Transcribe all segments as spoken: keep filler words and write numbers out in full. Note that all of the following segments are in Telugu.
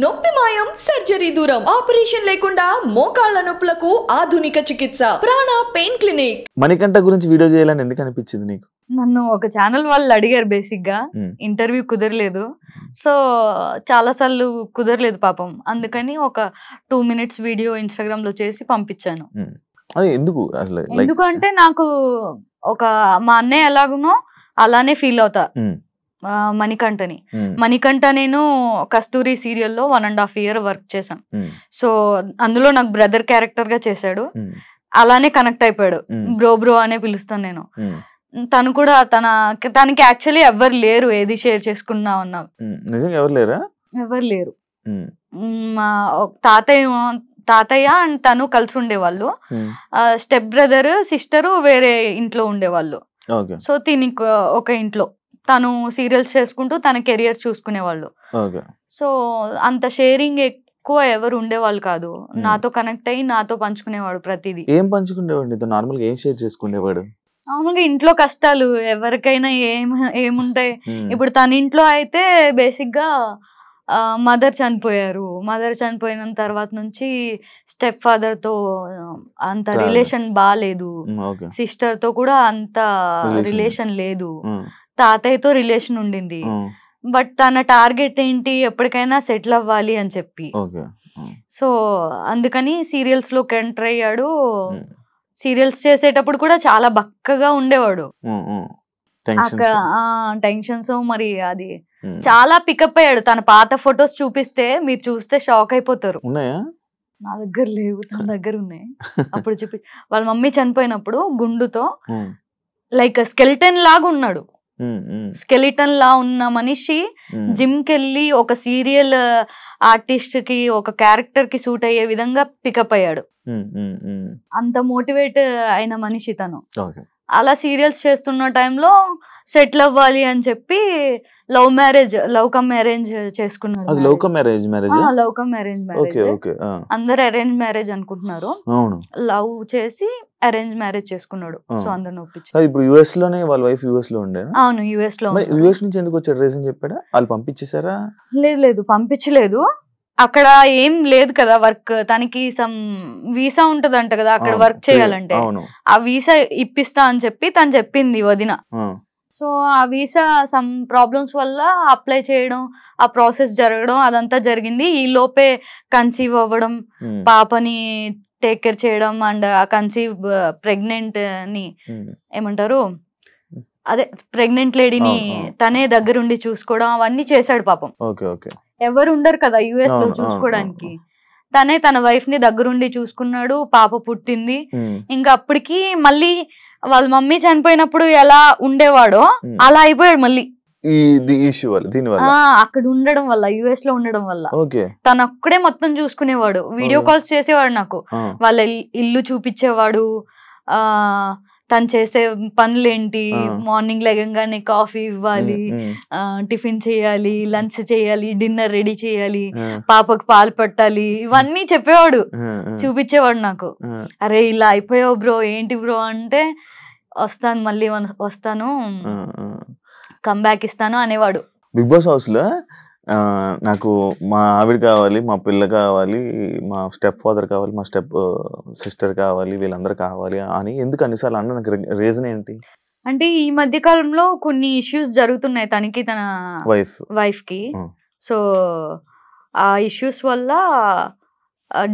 నొప్పి మాయం సర్జరీ దూరం ఆపరేషన్ లేకుండా మోకాళ్ళ నొప్పులకు ఆధునిక చికిత్స ప్రాణ పెయిన్ క్లినిక్. మణికంఠ గురించి వీడియో చేయాలని ఎందుకు అనిపించింది నీకు? నన్ను ఒక ఛానల్ వాళ్ళు అడిగారు, బేసిక్ గా ఇంటర్వ్యూ కుదరలేదు, సో చాలా సార్లు కుదరలేదు పాపం, అందుకని ఒక టూ మినిట్స్ వీడియో ఇన్స్టాగ్రామ్ లో చేసి పంపించాను. ఎందుకు ఎందుకంటే నాకు ఒక మా అన్నయ్య ఎలాగునో అలానే ఫీల్ అవుతా మణికంఠని. మణికంఠ నేను కస్తూరి సీరియల్లో one and half year work చేశాను. సో అందులో నాకు బ్రదర్ క్యారెక్టర్ గా చేశాడు, అలానే కనెక్ట్ అయిపోయాడు. బ్రో బ్రో అనే పిలుస్తాను నేను. తను కూడా తన తనకి యాక్చువల్లీ ఎవరు లేరు, ఏది షేర్ చేసుకున్నావు అన్నాడు. ఎవరు లేరు. మా తాతయ్య తాతయ్య అండ్ తను కలిసి ఉండేవాళ్ళు. స్టెప్ బ్రదర్ సిస్టరు వేరే ఇంట్లో ఉండేవాళ్ళు. సో దీనికి ఒక ఇంట్లో తను సీరియల్స్ చేసుకుంటూ తన కెరియర్ చూసుకునేవాళ్ళు. సో అంత షేరింగ్ ఎక్కువ ఎవరు ఉండేవాళ్ళు కాదు. నాతో కనెక్ట్ అయ్యి నాతో పంచుకునేవాడు ప్రతిదీ. ఏం పంచుకునేవాడు? నార్మల్ గా ఏం షేర్ చేసుకునేవాడు? మామూలుగా ఇంట్లో కష్టాలు ఎవరికైనా ఏం ఏముంటాయి. ఇప్పుడు తన ఇంట్లో అయితే బేసిక్ గా మదర్ చనిపోయారు. మదర్ చనిపోయిన తర్వాత నుంచి స్టెప్ ఫాదర్ తో అంత రిలేషన్ బాలేదు, సిస్టర్ తో కూడా అంత రిలేషన్ లేదు, తాతయ్యతో రిలేషన్ ఉండింది. బట్ తన టార్గెట్ ఏంటి, ఎప్పటికైనా సెటిల్ అవ్వాలి అని చెప్పి. సో అందుకని సీరియల్స్ లో ఎంటర్ అయ్యాడు. సీరియల్స్ చేసేటప్పుడు కూడా చాలా బక్కగా ఉండేవాడు. టెన్షన్స్ మరి అది చాలా పికప్ అయ్యాడు. తన పాత ఫొటోస్ చూపిస్తే మీరు చూస్తే షాక్ అయిపోతారు. నా దగ్గర లేవు, తన దగ్గర ఉన్నాయి. అప్పుడు చూపి వాళ్ళ మమ్మీ చనిపోయినప్పుడు గుండుతో లైక్ స్కెలిటన్ లాగా ఉన్నాడు. స్కెలిటన్ లా ఉన్న మనిషి జిమ్ కెళ్ళి ఒక సీరియల్ ఆర్టిస్ట్ కి ఒక క్యారెక్టర్ కి సూట్ అయ్యే విధంగా పికప్ అయ్యాడు. అంత మోటివేట్ అయిన మనిషి తను. అలా సీరియల్స్ చేస్తున్న టైంలో సెటిల్ అవ్వాలి అని చెప్పి love marriage love come marriage చేసుకున్నారు. లవ్ కమ్ మ్యారేజ్ మ్యారేజ్ అందరు అరేంజ్ మ్యారేజ్ అనుకుంటున్నారు. లవ్ చేసి అరేంజ్ మ్యారేజ్ చేసుకున్నాడు. సో అందరిని ఒప్పించారు. ఇప్పుడు యుఎస్ లోనే వాళ్ళ వైఫ్ యుఎస్ లో ఉండే. అవును, యుఎస్ లో. యుఎస్ నుంచి ఎందుకు వచ్చాడు రీజన్ చెప్పాడా? వాళ్ళు పంపించేసారా? లేదు లేదు పంపించలేదు. అక్కడ ఏం లేదు కదా వర్క్. తనకి సమ్ వీసా ఉంటదంట కదా అక్కడ వర్క్ చేయాలంటే, ఆ వీసా ఇప్పిస్తా అని చెప్పి తను చెప్పింది వదిన. సో ఆ వీసా సమ్ ప్రాబ్లమ్స్ వల్ల అప్లై చేయడం, ఆ ప్రాసెస్ జరగడం అదంతా జరిగింది. ఈ లోపే కన్సీవ్ అవ్వడం, పాపని టేక్ కేర్ చేయడం అండ్ ఆ కన్సీవ్ ప్రెగ్నెంట్ ని ఏమంటారు అదే ప్రెగ్నెంట్ లేడీని తనే దగ్గరుండి చూసుకోవడం అవన్నీ చేశాడు పాపం. ఎవరు ఉండరు కదా యుఎస్ లో చూసుకోవడానికి. తనే తన వైఫ్ ని దగ్గరుండి చూసుకున్నాడు. పాప పుట్టింది. ఇంకా అప్పటికి మళ్ళీ వాళ్ళ మమ్మీ చనిపోయినప్పుడు ఎలా ఉండేవాడో అలా అయిపోయాడు మళ్ళీ. అక్కడ ఉండడం వల్ల, యుఎస్ లో ఉండడం వల్ల తను అక్కడే మొత్తం చూసుకునేవాడు. వీడియో కాల్స్ చేసేవాడు నాకు, వాళ్ళ ఇల్లు చూపించేవాడు, ఆ తను చేసే పనులేంటి, మార్నింగ్ లేగంగానే కాఫీ ఇవ్వాలి, టిఫిన్ చేయాలి, లంచ్ చేయాలి, డిన్నర్ రెడీ చేయాలి, పాపకు పాలు పట్టాలి, ఇవన్నీ చెప్పేవాడు, చూపించేవాడు నాకు. అరే ఇలా అయిపోయావు బ్రో, ఏంటి బ్రో అంటే వస్తాను మళ్ళీ వస్తాను కమ్ బ్యాక్ ఇస్తాను అనేవాడు. బిగ్ బాస్ హౌస్ లో నాకు మా ఆవిడ కావాలి, మా పిల్ల కావాలి, మా స్టెప్ ఫాదర్ కావాలి, మా స్టెప్ సిస్టర్ కావాలి, వీళ్ళందరూ కావాలి అని ఎందుకు అన్నిసార్లు అన్న నాకు రీజన్ ఏంటి అంటే ఈ మధ్య కాలంలో కొన్ని ఇష్యూస్ జరుగుతున్నాయి తనకి, తన వైఫ్ వైఫ్ కి. సో ఆ ఇష్యూస్ వల్ల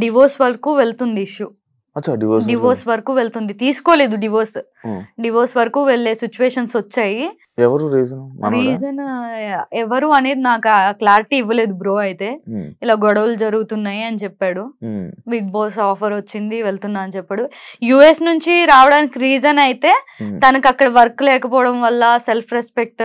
డివోర్స్ వరకు వెళ్తుంది ఇష్యూ. డివోర్స్ వరకు వెళ్తుంది. తీసుకోలేదు డివోర్స్. డివోర్స్ వరకు వెళ్లే సిచ్యువేషన్స్ వచ్చాయి. ఎవరు రీజన్ రీజన్ ఎవరు అనేది నాకు క్లారిటీ ఇవ్వలేదు బ్రో. అయితే ఇలా గొడవలు జరుగుతున్నాయి అని చెప్పాడు. బిగ్ బాస్ ఆఫర్ వచ్చింది వెళ్తున్నా అని చెప్పాడు. యుఎస్ నుంచి రావడానికి రీజన్ అయితే తనకు అక్కడ వర్క్ లేకపోవడం వల్ల, సెల్ఫ్ రెస్పెక్ట్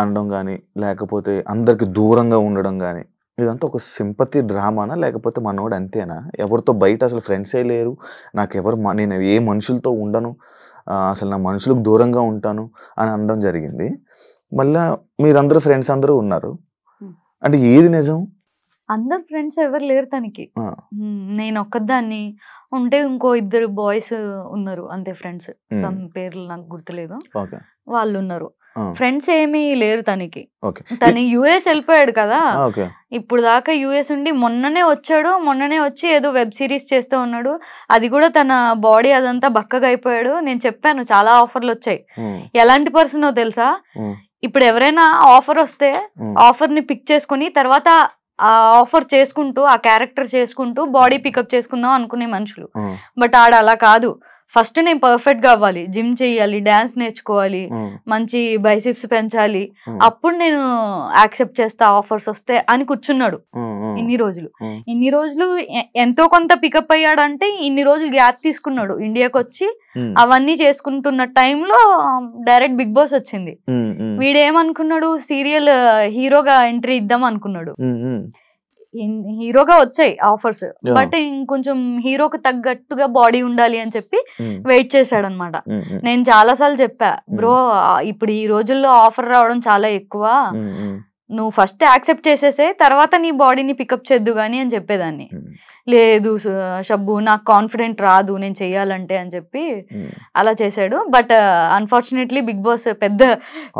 అనడం కానీ, లేకపోతే అందరికి దూరంగా ఉండడం కానీ, ఇదంతా ఒక సింపతి డ్రామానా లేకపోతే మనోడు అంతేనా? ఎవరితో బయట అసలు ఫ్రెండ్సే లేరు, నాకెవరు, నేను ఏ మనుషులతో ఉండను, అసలు నా మనుషులకు దూరంగా ఉంటాను అని అనడం జరిగింది. మళ్ళీ మీరందరూ ఫ్రెండ్స్ అందరూ ఉన్నారు అంటే ఏది నిజం? అందరు ఫ్రెండ్స్ ఎవరు లేరు తనకి, నేను ఒక్కదాన్ని ఉంటే ఇంకో ఇద్దరు బాయ్స్ ఉన్నారు అంతే ఫ్రెండ్స్, సమ్ పేర్లు నాకు గుర్తులేదు, వాళ్ళు ఉన్నారు. ఫ్రెండ్స్ ఏమీ లేరు తనకి. తను యుఎస్ వెళ్ళిపోయాడు కదా, ఇప్పుడు దాకా యుఎస్ ఉండి మొన్ననే వచ్చాడు, మొన్ననే వచ్చి ఏదో వెబ్ సిరీస్ చేస్తూ ఉన్నాడు, అది కూడా తన బాడీ అదంతా బక్కగా అయిపోయాడు. నేను చెప్పాను చాలా ఆఫర్లు వచ్చాయి, ఎలాంటి పర్సనో తెలుసా, ఇప్పుడు ఎవరైనా ఆఫర్ వస్తే ఆఫర్ ని పిక్ చేసుకుని తర్వాత ఆ ఆఫర్ చేసుకుంటూ ఆ క్యారెక్టర్ చేసుకుంటూ బాడీ పికప్ చేసుకుందాం అనుకునే మనుషులు. బట్ ఆడ అలా కాదు, ఫస్ట్ నేను పర్ఫెక్ట్ గా అవ్వాలి, జిమ్ చేయాలి, డాన్స్ నేర్చుకోవాలి, మంచి బైసిప్స్ పెంచాలి, అప్పుడు నేను యాక్సెప్ట్ చేస్తా ఆఫర్స్ వస్తే అని కూర్చున్నాడు ఇన్ని రోజులు. ఇన్ని రోజులు ఎంతో కొంత పికప్ అయ్యాడంటే ఇన్ని రోజులు గ్యాప్ తీసుకున్నాడు. ఇండియాకి వచ్చి అవన్నీ చేసుకుంటున్న టైంలో డైరెక్ట్ బిగ్ బాస్ వచ్చింది. వీడేమనుకున్నాడు, సీరియల్ హీరోగా ఎంట్రీ ఇద్దాం అనుకున్నాడు, హీరోగా వచ్చాయి ఆఫర్స్, బట్ ఇంకొంచెం హీరోకి తగ్గట్టుగా బాడీ ఉండాలి అని చెప్పి వెయిట్ చేశాడు అనమాట. నేను చాలా సార్లు చెప్పా, బ్రో ఇప్పుడు ఈ రోజుల్లో ఆఫర్ రావడం చాలా ఎక్కువ, నువ్వు ఫస్ట్ యాక్సెప్ట్ చేసేసే తర్వాత నీ బాడీని పికప్ చేద్దు గానీ అని చెప్పేదాన్ని. లేదు షబ్బు నాకు కాన్ఫిడెంట్ రాదు నేను చెయ్యాలంటే అని చెప్పి అలా చేశాడు. బట్ అన్ఫార్చునేట్లీ బిగ్ బాస్ పెద్ద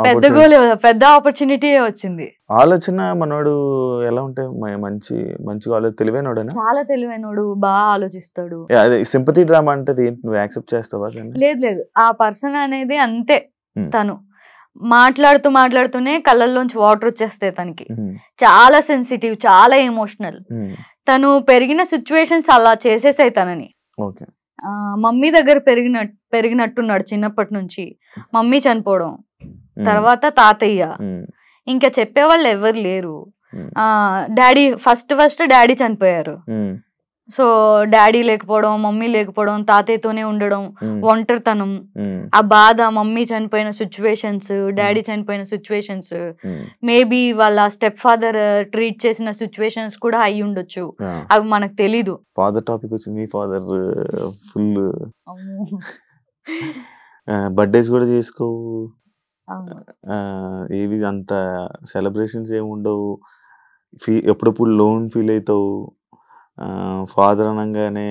పెద్ద గోల్, పెద్ద ఆపర్చునిటీ వచ్చింది. ఆలోచన మనోడు ఎలా ఉంటే మంచి మంచి తెలివైనోడు, చాలా తెలివైనోడు, బాగా ఆలోచిస్తాడు. సింపతి డ్రామా అంటే నువ్వు యాక్సెప్ట్ చేస్తావా? లేదు లేదు, ఆ పర్సన్ అనేది అంతే. తను మాట్లాడుతూ మాట్లాడుతూనే కళ్ళల్లోంచి వాటర్ వచ్చేస్తాయి తనకి. చాలా సెన్సిటివ్, చాలా ఎమోషనల్. తను పెరిగిన సిచ్యువేషన్స్ అలా చేసేసాయి తనని. మమ్మీ దగ్గర పెరిగిన పెరిగినట్టున్నాడు చిన్నప్పటి నుంచి. మమ్మీ చనిపోవడం, తర్వాత తాతయ్య, ఇంకా చెప్పేవాళ్ళు ఎవరు లేరు. ఆ డాడీ ఫస్ట్ ఫస్ట్ డాడీ చనిపోయారు. సో డాడీ లేకపోవడం, మమ్మీ లేకపోవడం, తాతయ్యతోనే ఉండడం, ఒంటరితనం, ఆ బాధ, మమ్మీ చనిపోయిన సిచ్యువేషన్స్, డాడీ చనిపోయిన సిచ్యువేషన్స్, మేబీ వాళ్ళ స్టెప్ ఫాదర్ ట్రీట్ చేసిన సిచ్యువేషన్స్ కూడా అయి ఉండొచ్చు, అవి మనకు తెలీదు. ఫాదర్ టాపిక్ వచ్చింది, ఫాదర్ ఫుల్ బర్త్డేస్ కూడా చేసుకో, ఏవి అంత సెలబ్రేషన్స్ ఏమి ఉండవు, ఎప్పుడప్పుడు లోన్ ఫీల్ అవుతావు, ఫాదర్ అనగానే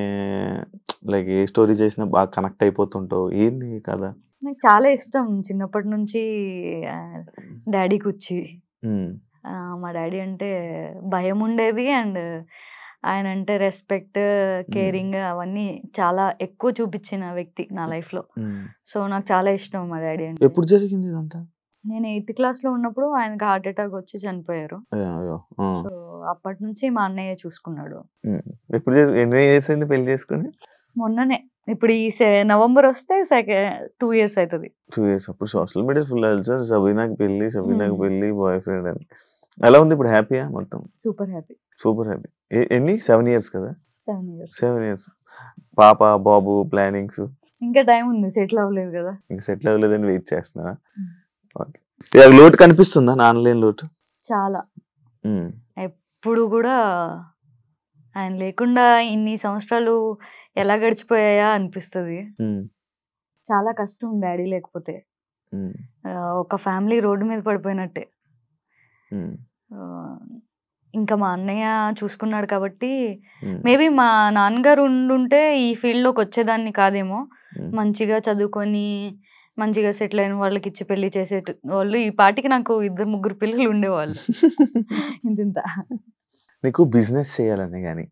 లైక్ ఏ స్టోరీ చేసినా బాగా కనెక్ట్ అయిపోతుంటావు. ఏంది కదా? నాకు చాలా ఇష్టం చిన్నప్పటి నుంచి డాడీ కూర్చి. మా డాడీ అంటే భయం ఉండేది, అండ్ ఆయన అంటే రెస్పెక్ట్, కేరింగ్ అవన్నీ చాలా ఎక్కువ చూపించిన వ్యక్తి నా లైఫ్ లో. సో నాకు చాలా ఇష్టం మా డాడీ అంటే. ఎప్పుడు జరిగింది ఇదంతా? నేను ఎయిత్ క్లాస్ లో ఉన్నప్పుడు ఆయనకి హార్ట్ అటాక్ వచ్చి చనిపోయారు. సో అప్పటి నుంచి మా అన్నయ్య చూసుకున్నాడు. పెళ్లి చేసుకుని మొన్ననే, ఇప్పుడు ఈ నవంబర్ వస్తే సెకండ్ టూ ఇయర్స్ అవుతుంది. టూ ఇయర్స్ అప్పుడు సోషల్ మీడియా ఫుల్ సార్, సబీనాకి పెళ్లి, సబీనాకి పెళ్లి, బాయ్ ఫ్రెండ్ అని. ఎలా ఉంది ఇప్పుడు? హ్యాపీయా మొత్తం? Super happy, super happy. ఎన్ని సెవెన్ ఇయర్స్ కదా? Seven years. Seven years. పాప బాబు ప్లానింగ్స్ ఇంకా టైం ఉంది, సెటిల్ అవ్వలేదు కదా? ఇంకా సెటిల్ అవ్వలేదని వెయిట్ చేస్తున్నా. లోటు కనిపిస్తుందా? ఆన్లైన్ లోటు చాలా. ఎప్పుడు కూడా ఆయన లేకుండా ఇన్ని సంవత్సరాలు ఎలా గడిచిపోయాయా అనిపిస్తుంది. చాలా కష్టం డాడీ లేకపోతే, ఒక ఫ్యామిలీ రోడ్డు మీద పడిపోయినట్టే. ఇంకా మా అన్నయ్య చూసుకున్నాడు కాబట్టి మేబీ మా నాన్నగారు ఉండుంటే ఈ ఫీల్డ్ లోకి వచ్చేదాన్ని కాదేమో. మంచిగా చదువుకొని మంచిగా సెటిల్ అయిన వాళ్ళకి ఇచ్చి పెళ్లి చేసే వాళ్ళు ఈ పాటికి నాకు ఇద్దరు ముగ్గురు పిల్లలు ఉండేవాళ్ళు. ఇంత నీకు బిజినెస్ చేయాలని కానీ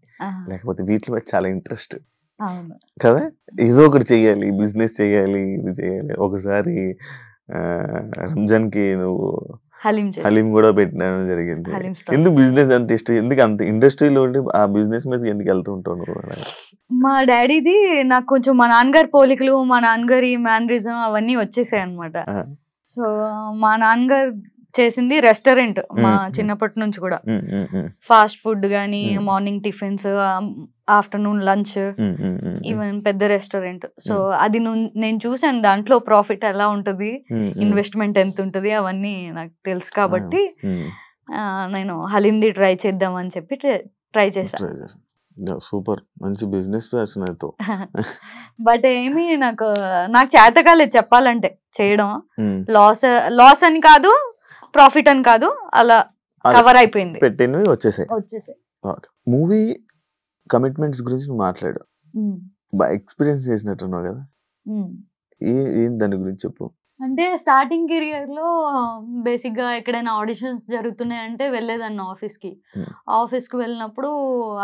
లేకపోతే వీటి మీద చాలా ఇంట్రెస్ట్ కదా? ఏదో ఒకటి చెయ్యాలి, బిజినెస్ చేయాలి, ఇది చేయాలి. ఒకసారి రంజాన్ కి నువ్వు హలీం కూడా పెట్టడం జరిగింది. ఎందుకు బిజినెస్ అంత ఇష్టం? ఎందుకు అంత ఇండస్ట్రీలో ఆ బిజినెస్ మీద ఎందుకు వెళ్తూ ఉంటాను? మా డాడీది నాకు కొంచెం మా నాన్నగారి పోలికలు, మా నాన్నగారి మ్యానరిజం అవన్నీ వచ్చేసాయి అనమాట. సో మా నాన్నగారు చేసింది రెస్టారెంట్ మా చిన్నప్పటి నుంచి కూడా. ఫాస్ట్ ఫుడ్ గానీ, morning tiffins, afternoon lunch, even పెద్ద రెస్టారెంట్. సో అది నేను చూసాను, దాంట్లో ప్రాఫిట్ ఎలా ఉంటది, ఇన్వెస్ట్మెంట్ ఎంత ఉంటది అవన్నీ నాకు తెలుసు. కాబట్టి నేను హలింది ట్రై చేద్దామని చెప్పి ట్రై చేశాను. సూపర్ మంచి బిజినెస్ పర్సన్ అయితే. బట్ ఏమి నాకు నాకు చేత కాలేదు చెప్పాలంటే చేయడం. లాస్ లాస్ అని కాదు, ప్రాఫిట్ అని కాదు, అలా కవర్ అయిపోయింది. పెట్టినవి వచ్చేసాయి. వచ్చేసాయి. మూవీ కమిట్మెంట్స్ గురించి మాట్లాడు. ఎక్స్పీరియన్స్ చేసినట్టున్నావు కదా, ఏం దాని గురించి చెప్పు. అంటే స్టార్టింగ్ కెరియర్ లో బేసిక్ గా ఎక్కడైనా ఆడిషన్స్ జరుగుతున్నాయి అంటే వెళ్ళేదాన్ని ఆఫీస్ కి. ఆఫీస్ కి వెళ్ళినప్పుడు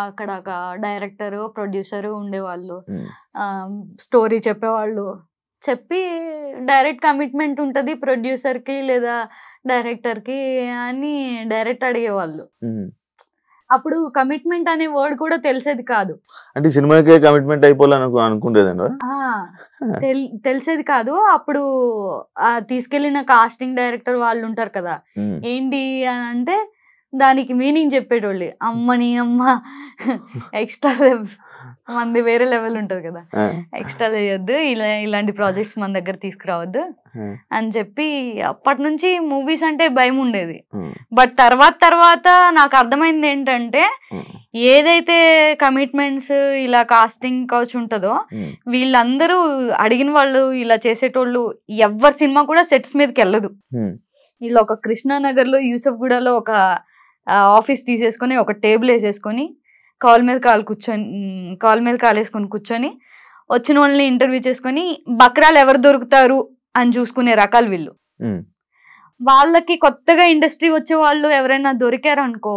అక్కడ ఒక డైరెక్టర్ ప్రొడ్యూసర్ ఉండేవాళ్ళు, స్టోరీ చెప్పేవాళ్ళు. చెప్పి డైరెక్ట్ కమిట్మెంట్ ఉంటుంది ప్రొడ్యూసర్ కి లేదా డైరెక్టర్ కి అని డైరెక్ట్ అడిగేవాళ్ళు. అప్పుడు కమిట్మెంట్ అనే వర్డ్ కూడా తెలిసేది కాదు. అంటే సినిమాకే కమిట్మెంట్ అయిపోవాలనుకుంటేదండి, తెలిసేది కాదు. అప్పుడు తీసుకెళ్లిన కాస్టింగ్ డైరెక్టర్ వాళ్ళు ఉంటారు కదా, ఏంటి అని అంటే దానికి మీనింగ్ చెప్పేటోళ్ళు. అమ్మని అమ్మ ఎక్స్ట్రా మంది వేరే లెవెల్ ఉంటుంది కదా, ఎక్స్ట్రా చేయొద్దు, ఇలా ఇలాంటి ప్రాజెక్ట్స్ మన దగ్గర తీసుకురావద్దు అని చెప్పి అప్పటి నుంచి మూవీస్ అంటే భయం ఉండేది. బట్ తర్వాత తర్వాత నాకు అర్థమైంది ఏంటంటే ఏదైతే కమిట్మెంట్స్ ఇలా కాస్టింగ్ కౌచ్ ఉంటుందో వీళ్ళందరూ అడిగిన వాళ్ళు ఇలా చేసేటోళ్ళు. ఎవరి సినిమా కూడా సెట్స్ మీదకి వెళ్ళదు. వీళ్ళు ఒక కృష్ణానగర్ లో యూసఫ్ గూడలో ఒక ఆఫీస్ తీసేసుకొని ఒక టేబుల్ వేసేసుకొని కాల్ మీద కాల్ కూర్చొని కాల్ మీద కాల్ వేసుకొని కూర్చొని వచ్చిన వాళ్ళని ఇంటర్వ్యూ చేసుకొని బక్రాలు ఎవరు దొరుకుతారు అని చూసుకునే రకాలు వీళ్ళు. వాళ్ళకి కొత్తగా ఇండస్ట్రీ వచ్చే వాళ్ళు ఎవరైనా దొరికారు అనుకో,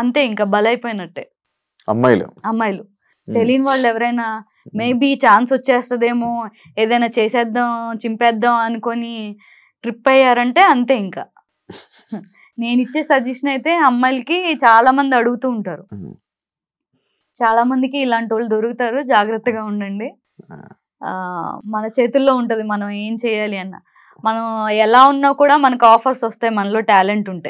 అంతే ఇంకా బలైపోయినట్టే. అమ్మాయిలు అమ్మాయిలు తెలియని వాళ్ళు ఎవరైనా మేబీ ఛాన్స్ వచ్చేస్తుందేమో ఏదైనా చేసేద్దాం చింపేద్దాం అనుకొని ట్రిప్ అయ్యారంటే అంతే. ఇంకా నేను ఇచ్చే సజెషన్ అయితే అమ్మాయిలకి చాలా మంది అడుగుతూ ఉంటారు, చాలా మందికి ఇలాంటి వాళ్ళు దొరుకుతారు, జాగ్రత్తగా ఉండండి. మన చేతుల్లో ఉంటది మనం ఏం చేయాలి అన్న. మనం ఎలా ఉన్నా కూడా మనకు ఆఫర్స్ వస్తాయి మనలో టాలెంట్ ఉంటే.